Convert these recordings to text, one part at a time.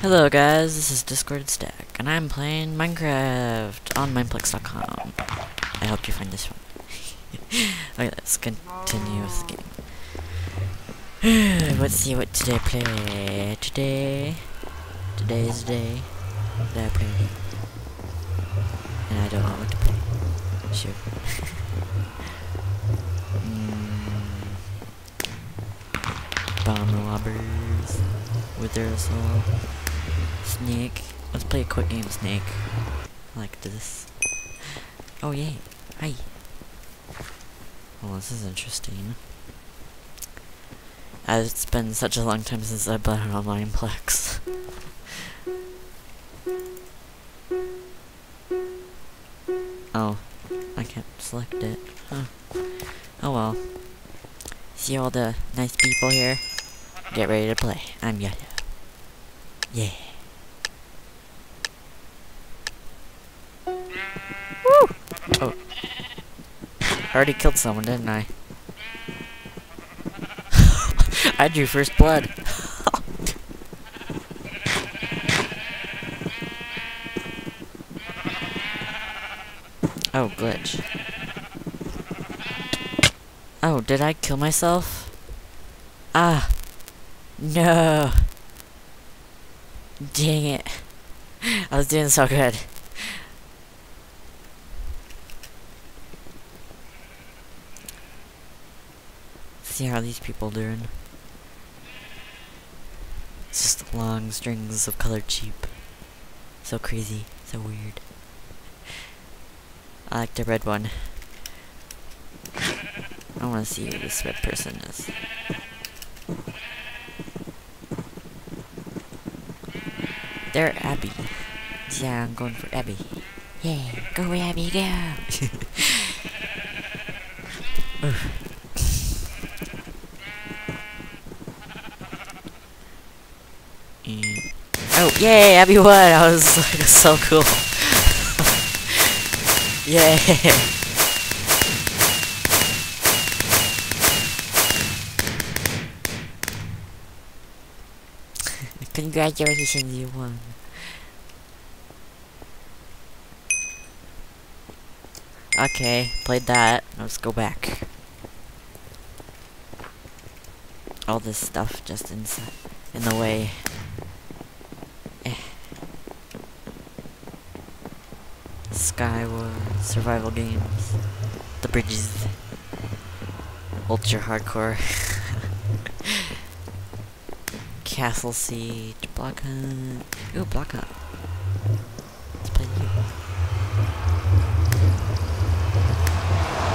Hello guys, this is Discorded Stack, and I'm playing Minecraft on Mineplex.com. I hope you find this fun. Okay, let's continue with the game. Let's see what today I play. Today is the day that I play. And I don't know what to play. Sure. Bomb Lobbers. Wither Assault. Snake. Let's play a quick game of Snake. Like this. Oh yay. Hi. Well, this is interesting. It's been such a long time since I've been on Mineplex. Oh. I can't select it. Huh. Oh well. See all the nice people here? Get ready to play. I'm Yaya. Yeah. Woo! Oh. I already killed someone, didn't I? I drew first blood. Oh, glitch. Oh, did I kill myself? Ah. No. Dang it. I was doing so good. See how these people doing. It's just long strings of colored sheep. So crazy, so weird. I like the red one. I wanna see who this red person is. They're Abby. Yeah, I'm going for Abby. Yeah, go Abby, go! Oh, yay, Abby won! I was like, so cool. Yeah. Congratulations, you won. Okay, played that. Let's go back. All this stuff just in the way. Skyward, Survival Games, The Bridges, Ultra Hardcore, Castle Siege, Block Hunt. Ooh, Block Hunt. Let's play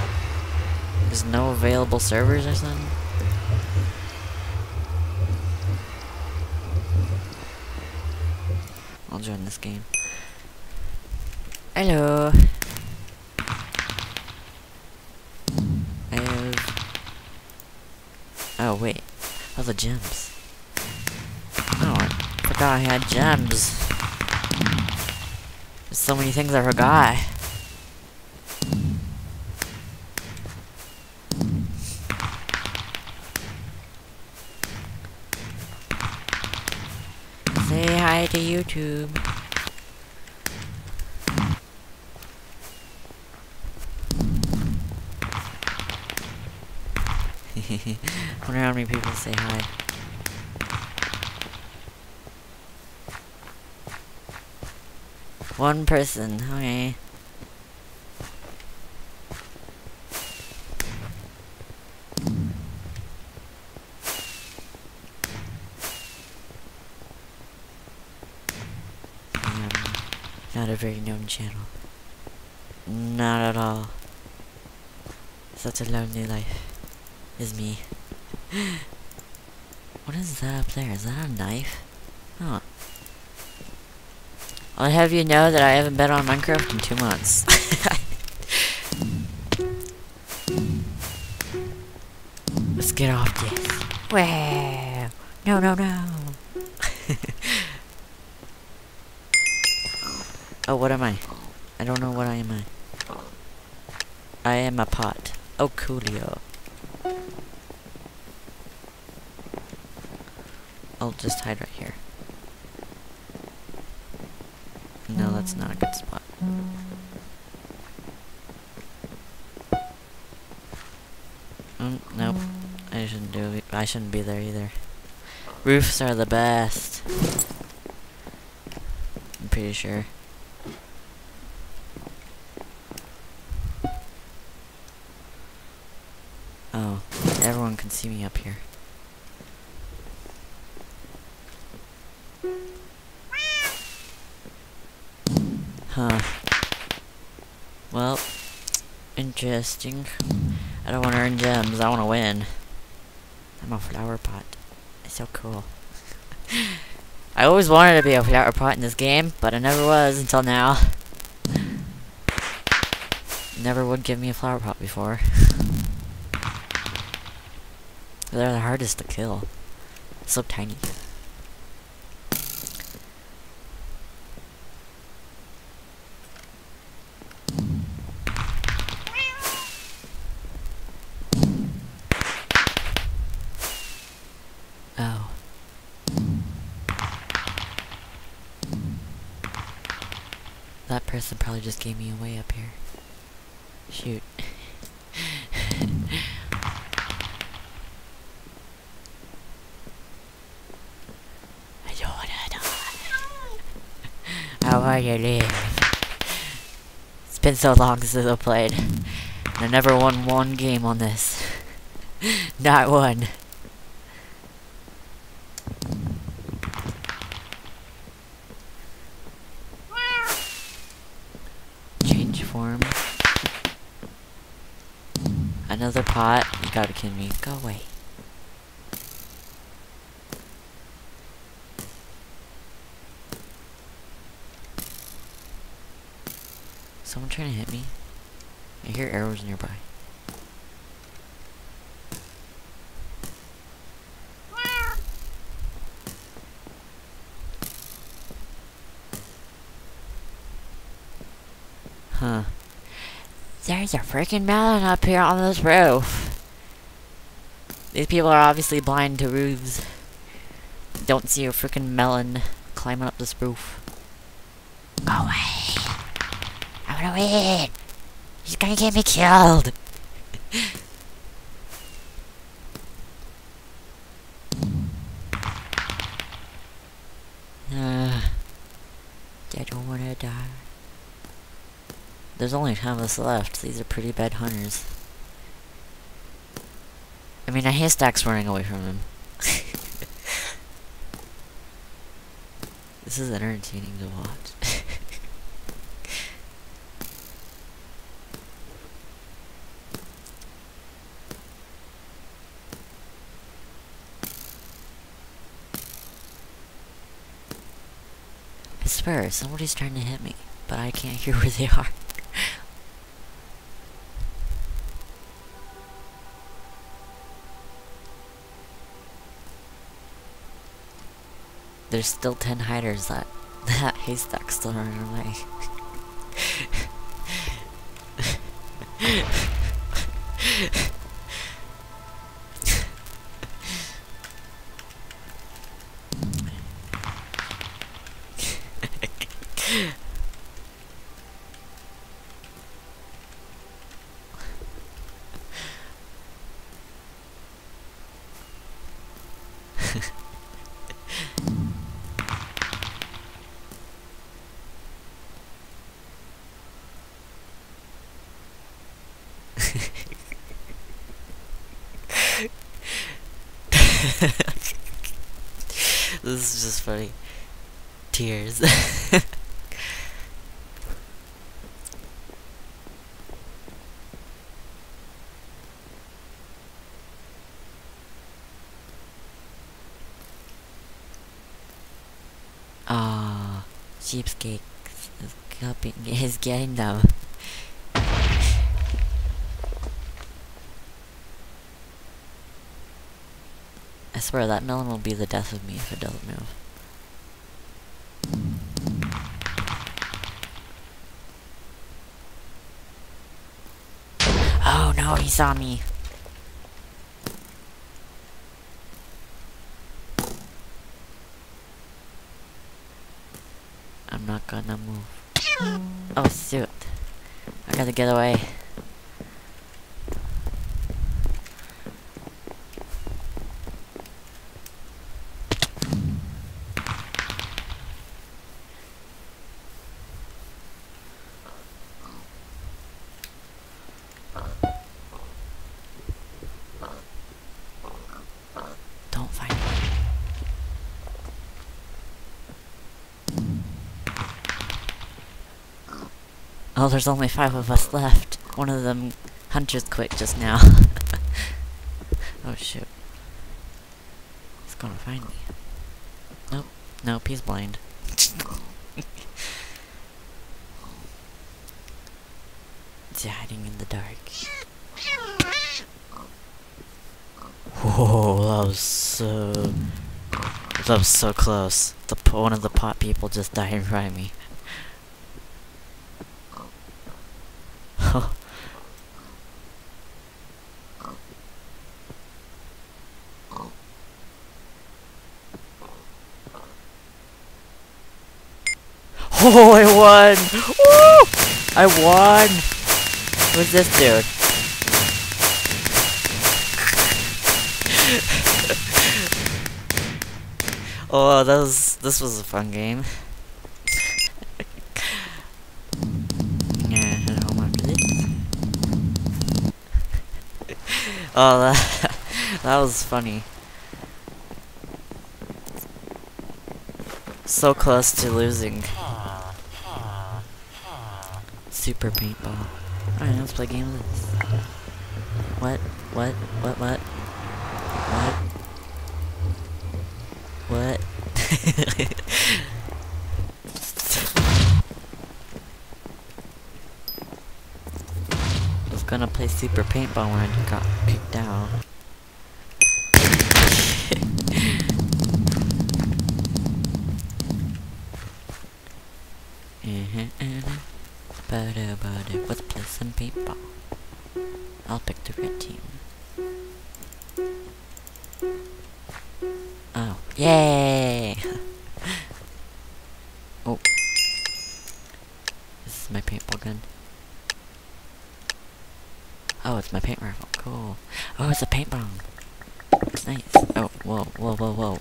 you. There's no available servers or something? I'll join this game. Hello. Oh wait, all the gems. Oh, I forgot I had gems. There's so many things I forgot. Say hi to YouTube. I wonder how many people say hi. One person, okay. Not a very known channel. Not at all. Such a lonely life. Is me. What is that up there? Is that a knife? Huh. I'll have you know that I haven't been on Minecraft in 2 months. Let's get off this. Wow. No, no, no. Oh, what am I? I don't know what I am. I am a pot. Oh, coolio. I'll just hide right here. that's not a good spot. Nope. I shouldn't do it. I shouldn't be there either. Roofs are the best. I'm pretty sure. Oh, everyone can see me up here. Huh. Well, interesting. I don't want to earn gems, I want to win. I'm a flower pot. It's so cool. I always wanted to be a flower pot in this game, but I never was until now. Never would give me a flower pot before. They're the hardest to kill. So tiny. That person probably just gave me away up here. Shoot. I don't wanna die. How are you doing? It's been so long since I played. I never won one game on this. Not one. Another pot? You gotta be kidding me. Go away. Someone trying to hit me? I hear arrows nearby. Huh. There's a freaking melon up here on this roof. These people are obviously blind to roofs. Don't see a freaking melon climbing up this roof. Go away! I wanna win! He's gonna get me killed! I don't wanna die. There's only 10 of us left. These are pretty bad hunters. I mean, a haystack's running away from them. This is entertaining to watch. I swear, somebody's trying to hit me, but I can't hear where they are. There's still 10 hiders that haystack's still running away. This is just funny. Tears. Ah, Cheapskate is copying his game now. I swear that melon will be the death of me if it doesn't move. Oh no, he saw me. I'm not gonna move. Oh, shoot. I gotta get away. Oh, there's only 5 of us left. One of them hunters quit just now. Oh shoot. He's gonna find me. Nope. Nope, he's blind. He's hiding in the dark. Whoa, that was so close. One of the pot people just died in front of me. Oh, I won! Woo! I won! Who's this dude? Oh, this was a fun game. Oh, that was funny. So close to losing. Super paintball. Alright, let's play a game of this. What? Gonna play Super Paintball when I got kicked out. Let's play some paintball. I'll pick the red team. Oh, yay! Oh, this is my paintball gun. Oh, it's my paint rifle. Cool. Oh, it's a paint bomb. Nice. Oh, whoa.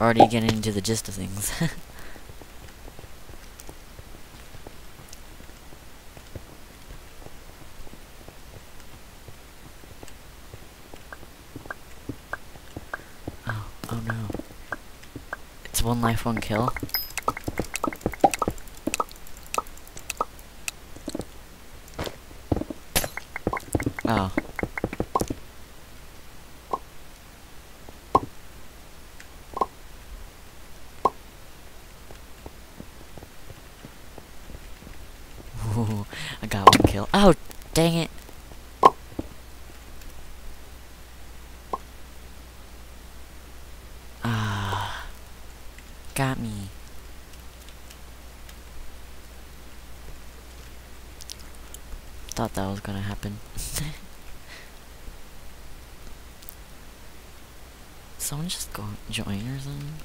Already getting into the gist of things. oh no. It's 1 life, 1 kill. Oh. Ooh, I got 1 kill. Oh, dang it. Ah. Got me. Thought that was gonna happen. Someone just go join or something?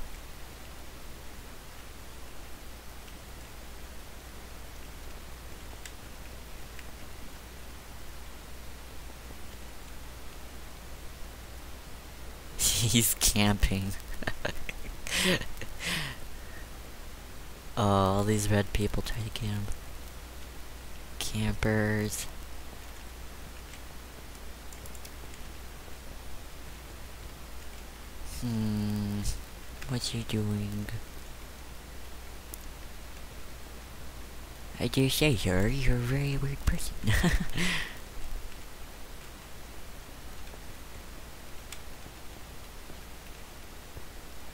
He's camping. Oh, all these red people try to camp. Campers. What you doing? I do say, sir, you're a very weird person.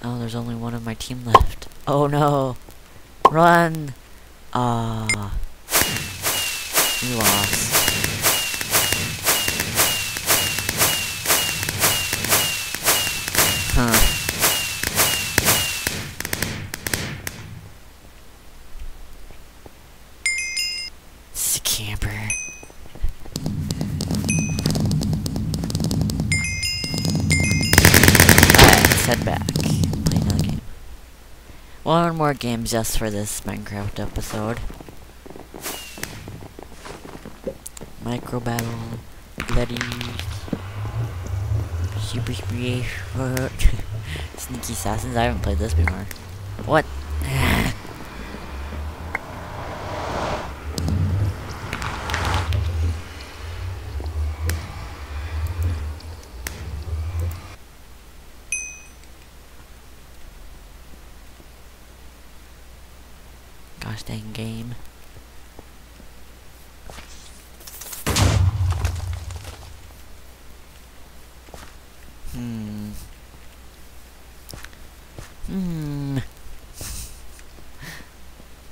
Oh, there's only one of my team left. Oh no! Run! Ah. You lost. It's a camper. Alright, let's head back. Play another game. one more game just for this Minecraft episode. Micro-battle, bloody, super Sneaky Assassins. I haven't played this before. What? Gosh dang game.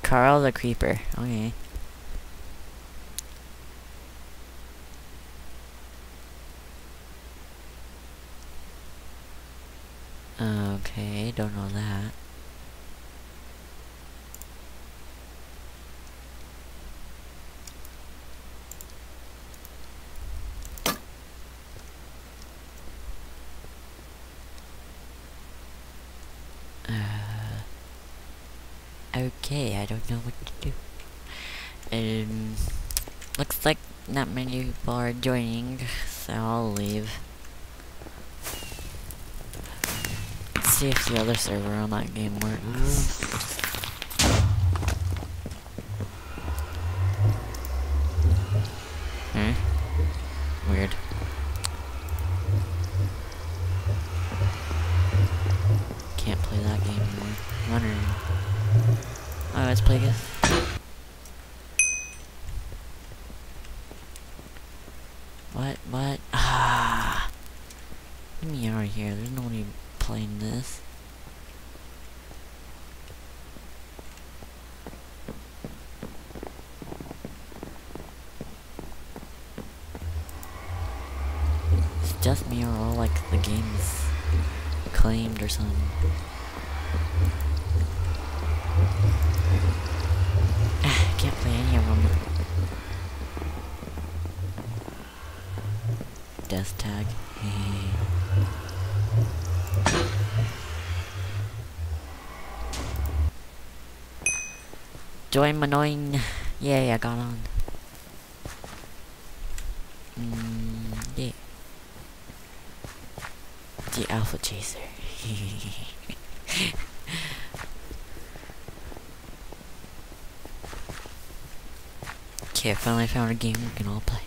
Carl the Creeper. Okay. Okay, don't know that. Okay, I don't know what to do. Looks like not many people are joining, so I'll leave. Let's see if the other server on that game works. Huh? Weird. Can't play that game anymore. I'm wondering. Alright, let's play this. What? What? Ah! Get me out of here. There's nobody playing this. It's just me, or all like the game's claimed or something. Can't play any of them. Death tag. Join Manoin. Yay, I got on. Yeah. The Alpha Chaser. Okay, I finally found a game we can all play.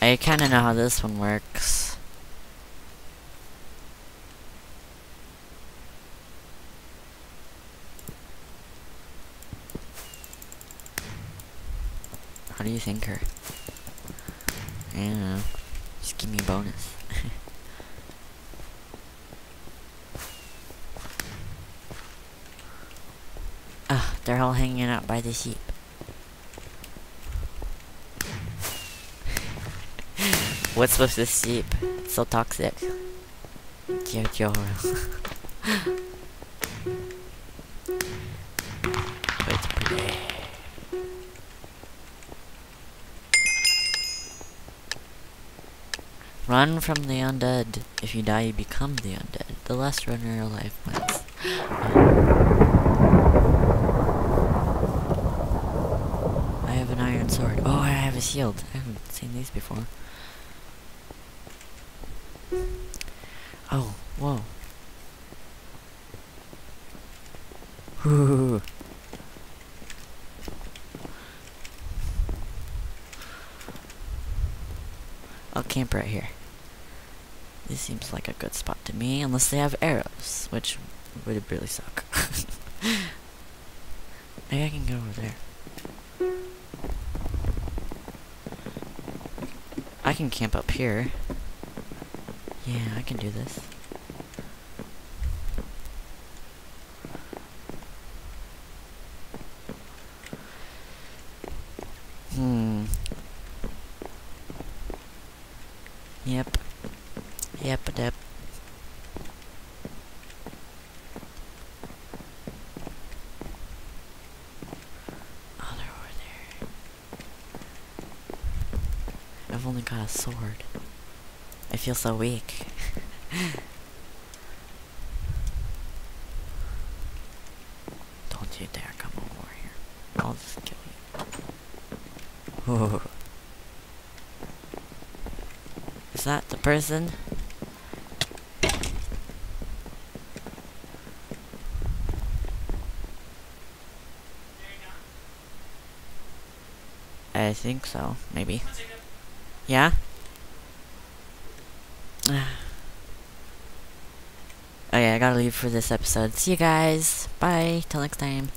I kinda know how this one works. How do you think her? I don't know. Just give me a bonus. Ah, oh, they're all hanging out by the sheep. What's with this sheep? It's so toxic. It's pretty. Run from the undead. If you die, you become the undead. The last runner alive wins. I have an iron sword. Oh, I have a shield. I haven't seen these before. Oh, whoa. Ooh. I'll camp right here. This seems like a good spot to me, unless they have arrows, which would really suck. Maybe I can go over there. I can camp up here. Yeah, I can do this. Yep. Yep. Oh, they're over there. I've only got a sword. I feel so weak. Oh. Is that the person? I think so, maybe. Yeah? Okay, I gotta leave for this episode. See you guys. Bye. Till next time.